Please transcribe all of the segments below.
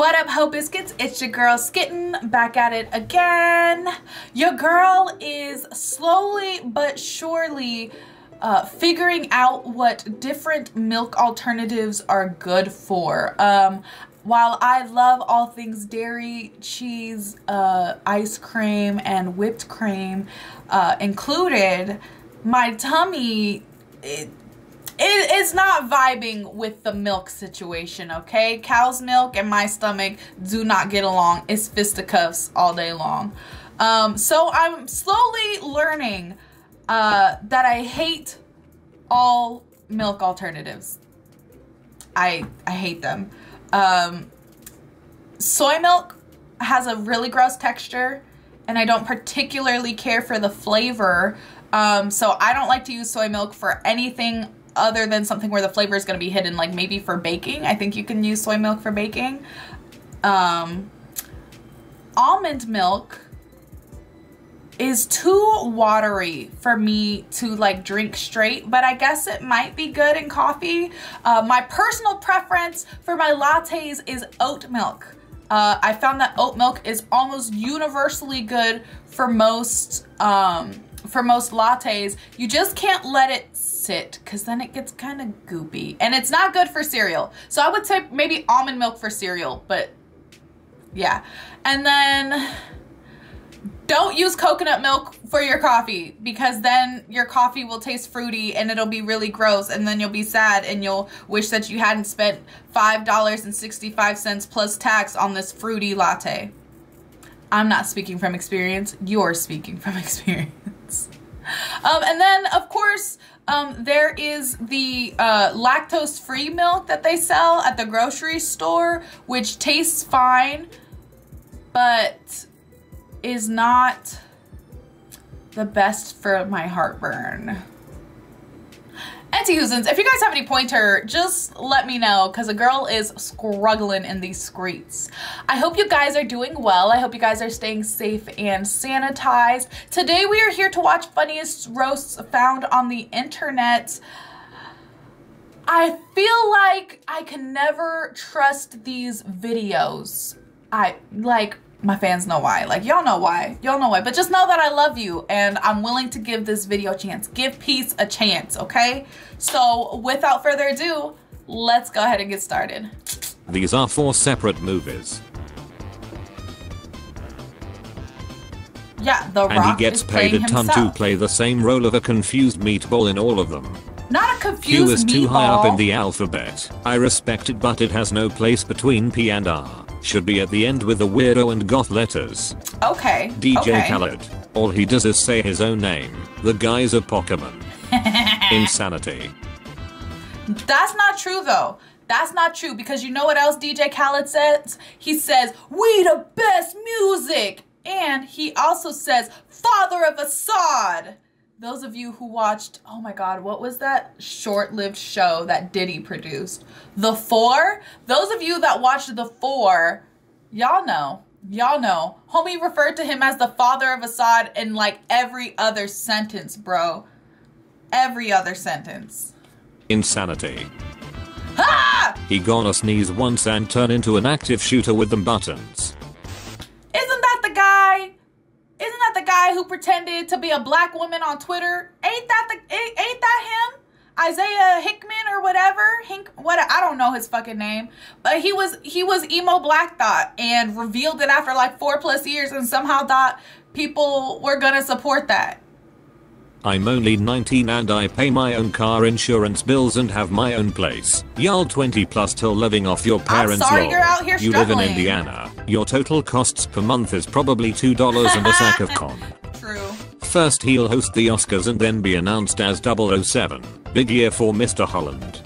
What up, Hope Biscuits? It's your girl Skitten, back at it again. Your girl is slowly but surely figuring out what different milk alternatives are good for. While I love all things dairy, cheese, ice cream, and whipped cream included, my tummy, it's not vibing with the milk situation, okay? Cow's milk and my stomach do not get along. It's fisticuffs all day long. So I'm slowly learning that I hate all milk alternatives. I hate them. Soy milk has a really gross texture and I don't particularly care for the flavor. So I don't like to use soy milk for anything other than something where the flavor is going to be hidden, like maybe for baking. I think you can use soy milk for baking. Almond milk is too watery for me to like drink straight, but I guess it might be good in coffee. My personal preference for my lattes is oat milk. I found that oat milk is almost universally good for most lattes. You just can't let it sit because then it gets kind of goopy, and it's not good for cereal. So I would say maybe almond milk for cereal, but yeah. And then don't use coconut milk for your coffee, because then your coffee will taste fruity and it'll be really gross, and then you'll be sad and you'll wish that you hadn't spent $5.65 plus tax on this fruity latte. I'm not speaking from experience. You're speaking from experience. And then, of course, there is the lactose-free milk that they sell at the grocery store, which tastes fine, but is not the best for my heartburn. Auntie Hoosins, if you guys have any pointer, just let me know, because a girl is struggling in these streets. I hope you guys are doing well. I hope you guys are staying safe and sanitized. Today we are here to watch funniest roasts found on the internet. I feel like I can never trust these videos. My fans know why. Like, y'all know why. Y'all know why. But just know that I love you and I'm willing to give this video a chance. Give peace a chance, okay? So, without further ado, let's go ahead and get started. These are 4 separate movies. Yeah, The Rock. And he gets paid a ton to play the same role of a confused meatball in all of them. Not a confused meatball. Q is too high up in the alphabet. I respect it, but it has no place between P and R. Should be at the end with the weirdo and goth letters. Okay. DJ Khaled. All he does is say his own name. The guy's a Pokemon. Insanity. That's not true though. That's not true, because you know what else DJ Khaled says? He says, "We the best music." And he also says, "Father of Assad." Those of you who watched, oh my God, what was that short-lived show that Diddy produced? The Four? Those of you that watched The Four, y'all know. Y'all know. Homie referred to him as the father of Assad in like every other sentence, bro. Every other sentence. Insanity. Ah! He gonna sneeze once and turn into an active shooter with them buttons. Isn't that the guy? Isn't that the guy who pretended to be a black woman on Twitter? Ain't that him? Isaiah Hickman or whatever? I don't know his fucking name. But he was emo Black Thought and revealed it after like 4+ years and somehow thought people were gonna support that. I'm only 19 and I pay my own car insurance bills and have my own place. Y'all 20+ till living off your parents' law. You're out here struggling. You live in Indiana. Your total costs per month is probably $2 and a sack of corn. True. First he'll host the Oscars and then be announced as 007. Big year for Mr. Holland.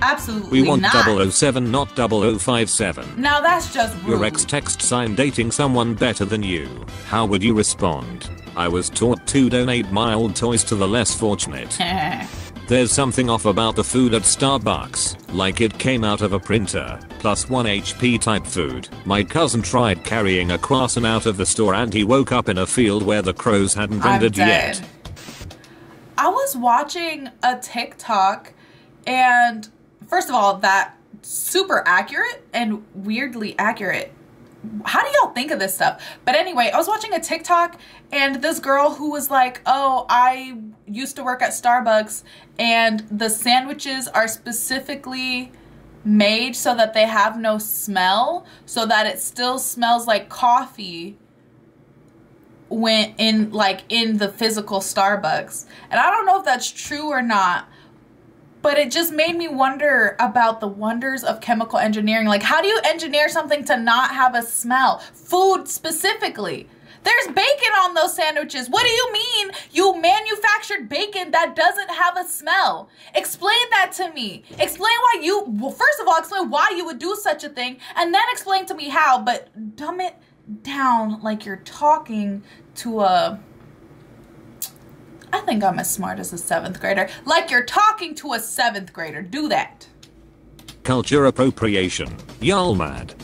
Absolutely. We want not 007, not 0057. Now that's just rude. Your ex texts, "I'm dating someone better than you. How would you respond?" I was taught to donate my old toys to the less fortunate. There's something off about the food at Starbucks, like it came out of a printer, +1 HP type food. My cousin tried carrying a croissant out of the store and he woke up in a field where the crows hadn't rendered yet. I was watching a TikTok, and first of all, that super accurate and weirdly accurate. How do y'all think of this stuff? But anyway, I was watching a TikTok and this girl who was like, oh, I used to work at Starbucks and the sandwiches are specifically made so that they have no smell, so that it still smells like coffee when in the physical Starbucks. And I don't know if that's true or not, but it just made me wonder about the wonders of chemical engineering. Like, how do you engineer something to not have a smell? Food specifically. There's bacon on those sandwiches. What do you mean you manufactured bacon that doesn't have a smell? Explain that to me. Explain why you, well, first of all, explain why you would do such a thing, and then explain to me how, but dumb it down like you're talking to a... I think I'm as smart as a 7th grader. Like you're talking to a 7th grader. Do that. Culture appropriation. Y'all mad.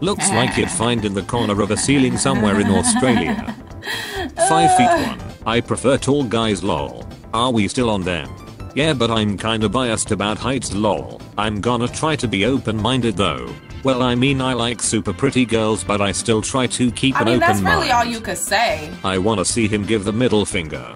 Looks like you'd find in the corner of a ceiling somewhere in Australia. 5'1". I prefer tall guys lol. Are we still on them? Yeah, but I'm kinda biased about heights lol. I'm gonna try to be open-minded though. Well, I mean, I like super pretty girls, but I still try to keep an open mind. I mean, that's really all you could say. I wanna see him give the middle finger.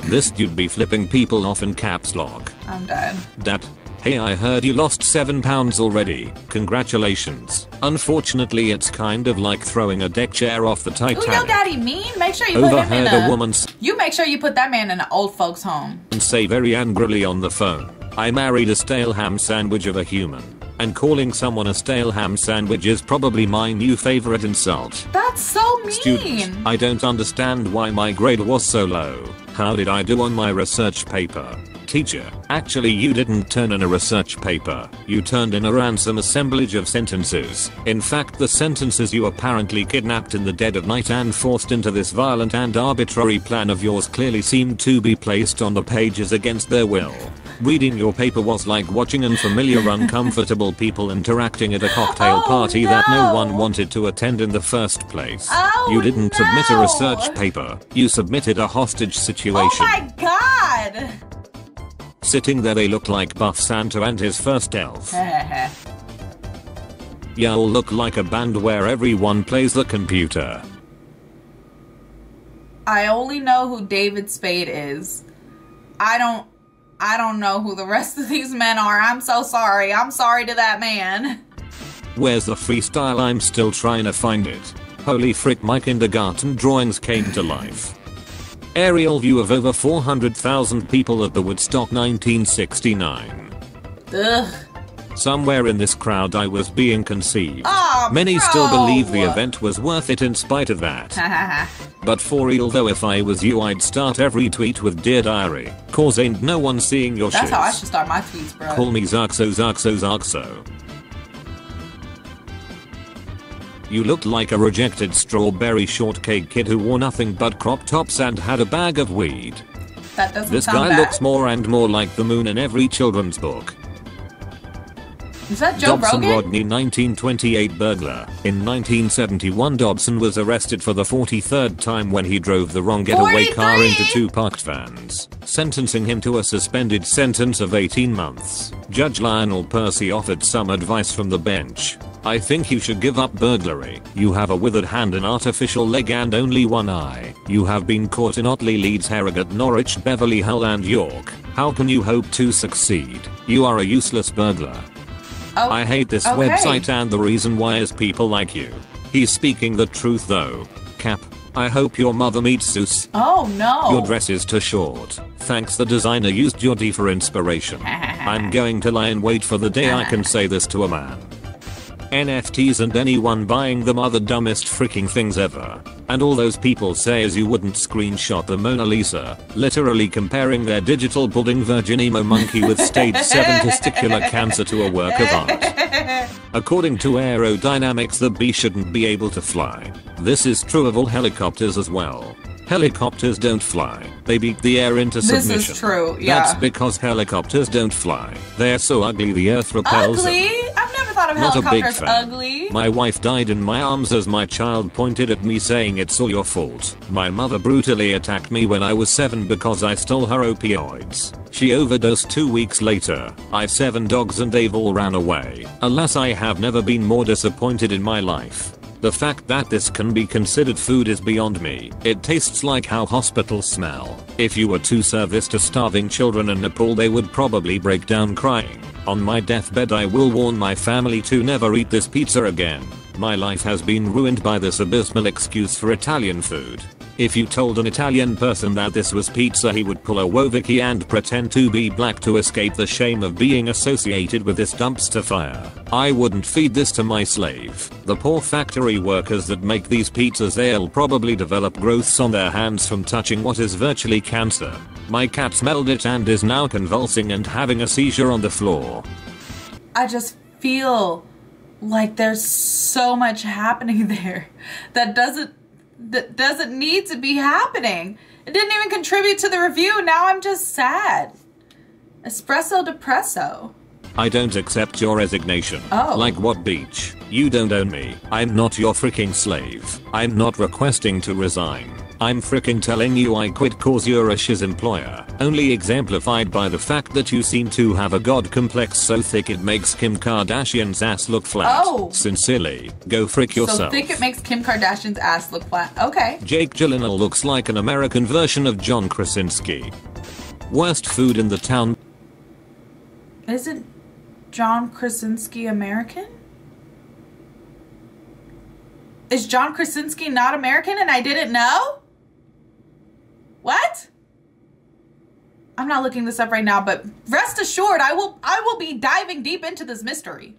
This dude be flipping people off in caps lock. I'm done. That. Hey, I heard you lost 7 pounds already. Congratulations. Unfortunately, it's kind of like throwing a deck chair off the Titanic. Ooh, yo, daddy mean? Make sure you put him in a woman's... You make sure you put that man in an old folks home. And say very angrily on the phone, I married a stale ham sandwich of a human. And calling someone a stale ham sandwich is probably my new favorite insult. That's so mean. Student, I don't understand why my grade was so low. How did I do on my research paper? Teacher, actually you didn't turn in a research paper. You turned in a ransom assemblage of sentences. In fact, the sentences you apparently kidnapped in the dead of night and forced into this violent and arbitrary plan of yours clearly seemed to be placed on the pages against their will. Reading your paper was like watching unfamiliar, uncomfortable people interacting at a cocktail party that no one wanted to attend in the first place. You didn't submit a research paper. You submitted a hostage situation. Oh my god! Sitting there they look like buff Santa and his first elf. Y'all look like a band where everyone plays the computer. I only know who David Spade is. I don't know who the rest of these men are. I'm so sorry. I'm sorry to that man. Where's the freestyle? I'm still trying to find it. Holy frick, my kindergarten drawings came to life. Aerial view of over 400,000 people at the Woodstock 1969. Ugh. Somewhere in this crowd I was being conceived. Oh, many still believe the event was worth it in spite of that. But for real though, if I was you, I'd start every tweet with Dear Diary, cause ain't no one seeing your shit. That's how I should start my tweets, bro. Call me Zarxo, Zarxo, Zarxo. You looked like a rejected strawberry shortcake kid who wore nothing but crop tops and had a bag of weed. That doesn't sound bad. This guy looks more and more like the moon in every children's book. Is that Joe Brogan? Dobson Rodney 1928 burglar. In 1971 Dobson was arrested for the 43rd time when he drove the wrong getaway car into 2 parked vans, sentencing him to a suspended sentence of 18 months. Judge Lionel Percy offered some advice from the bench. I think you should give up burglary. You have a withered hand, an artificial leg and only one eye. You have been caught in Otley, Leeds, Harrogate, Norwich, Beverley, Hull and York. How can you hope to succeed? You are a useless burglar. Oh, I hate this website and the reason why is people like you. He's speaking the truth though. Cap, I hope your mother meets Zeus. Oh no. Your dress is too short. Thanks, the designer used your D for inspiration. I'm going to lie and wait for the day I can say this to a man. NFTs and anyone buying them are the dumbest freaking things ever. And all those people say is you wouldn't screenshot the Mona Lisa, literally comparing their digital budding virgin emo monkey with stage 7 testicular cancer to a work of art. According to aerodynamics, the bee shouldn't be able to fly. This is true of all helicopters as well. Helicopters don't fly. They beat the air into submission. This is true, yeah. That's because helicopters don't fly. They're so ugly the earth repels them. Ugly? I've never thought out of helicopters ugly. My wife died in my arms as my child pointed at me saying it's all your fault. My mother brutally attacked me when I was 7 because I stole her opioids. She overdosed 2 weeks later. I've 7 dogs and they've all ran away. Alas, I have never been more disappointed in my life. The fact that this can be considered food is beyond me. It tastes like how hospitals smell. If you were to serve this to starving children in Nepal, they would probably break down crying. On my deathbed, I will warn my family to never eat this pizza again. My life has been ruined by this abysmal excuse for Italian food. If you told an Italian person that this was pizza, he would pull a Wovicky and pretend to be black to escape the shame of being associated with this dumpster fire. I wouldn't feed this to my slave. The poor factory workers that make these pizzas, they'll probably develop growths on their hands from touching what is virtually cancer. My cat smelled it and is now convulsing and having a seizure on the floor. I just feel like there's so much happening there that doesn't need to be happening. It didn't even contribute to the review. Now I'm just sad. Espresso depresso. I don't accept your resignation. Oh. Like what, beach? You don't own me. I'm not your freaking slave. I'm not requesting to resign. I'm freaking telling you I quit cause you're a shiz employer. Only exemplified by the fact that you seem to have a god complex so thick it makes Kim Kardashian's ass look flat. Oh. Sincerely, go frick yourself. So thick it makes Kim Kardashian's ass look flat. Okay. Jake Gyllenhaal looks like an American version of John Krasinski. Worst food in the town. Isn't John Krasinski American? Is John Krasinski not American and I didn't know? What? I'm not looking this up right now, but rest assured I will be diving deep into this mystery.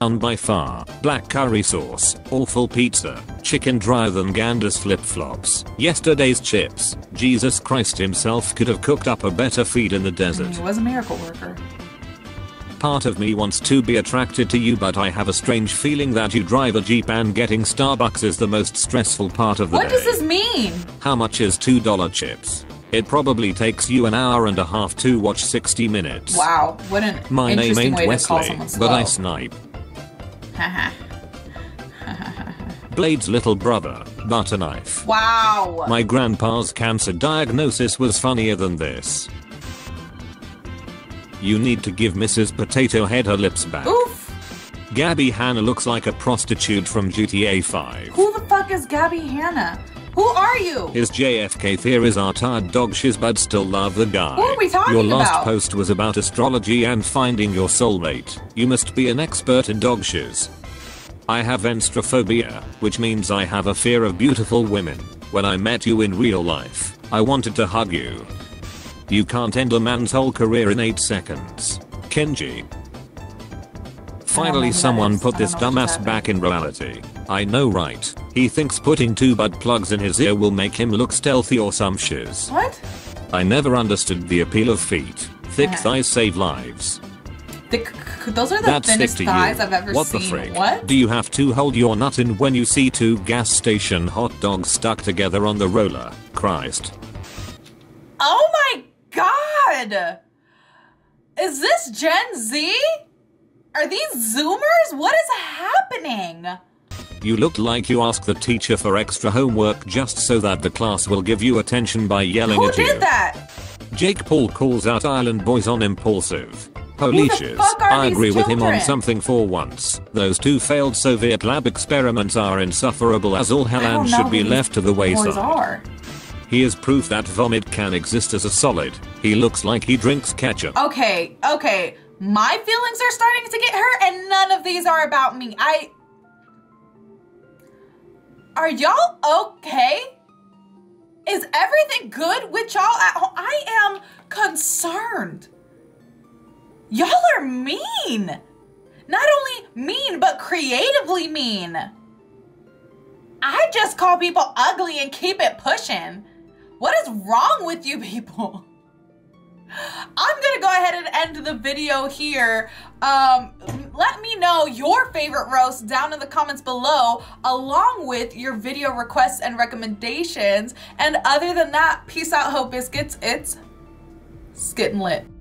By far, black curry sauce, awful pizza, chicken drier than Gander's flip-flops, yesterday's chips. Jesus Christ himself could have cooked up a better feed in the desert. He was a miracle worker. Part of me wants to be attracted to you, but I have a strange feeling that you drive a Jeep and getting Starbucks is the most stressful part of the day. What does this mean? How much is $2 chips? It probably takes you an hour and a half to watch 60 minutes. Wow, what an interesting way to call someone slow. My name ain't Wesley, but I snipe. Blade's little brother, butter knife. Wow. My grandpa's cancer diagnosis was funnier than this. You need to give Mrs. Potato Head her lips back. Oof. Gabby Hanna looks like a prostitute from GTA 5. Who the fuck is Gabby Hanna? Who are you? His JFK theories are tired dog shiz but still love the guy. Who are we talking about? Your last post was about astrology and finding your soulmate. You must be an expert in dog shiz. I have venstrophobia, which means I have a fear of beautiful women. When I met you in real life, I wanted to hug you. You can't end a man's whole career in 8 seconds. Kenji. Finally someone put this dumbass back in reality. I know, right? He thinks putting 2 butt plugs in his ear will make him look stealthy or some shiz. What? I never understood the appeal of feet. Thick thighs save lives. Those are the thinnest thighs I've ever seen. What the frick? What? Do you have to hold your nut in when you see 2 gas station hot dogs stuck together on the roller? Christ. Oh my God! Is this Gen Z? Are these Zoomers? What is happening? You look like you asked the teacher for extra homework just so that the class will give you attention by yelling at you. Who did that? Jake Paul calls out Island boys on impulsive. Polices. I agree with him on something for once. Those 2 failed Soviet lab experiments are insufferable as all hell and should be left to the wayside. He is proof that vomit can exist as a solid. He looks like he drinks ketchup. Okay, okay. My feelings are starting to get hurt and none of these are about me. Are y'all okay? Is everything good with y'all at home? I am concerned. Y'all are mean. Not only mean, but creatively mean. I just call people ugly and keep it pushing. What is wrong with you people? I'm gonna go ahead and end the video here. Let me know your favorite roast down in the comments below, along with your video requests and recommendations. And other than that, peace out, Hope Biscuits. It's skittin' lit.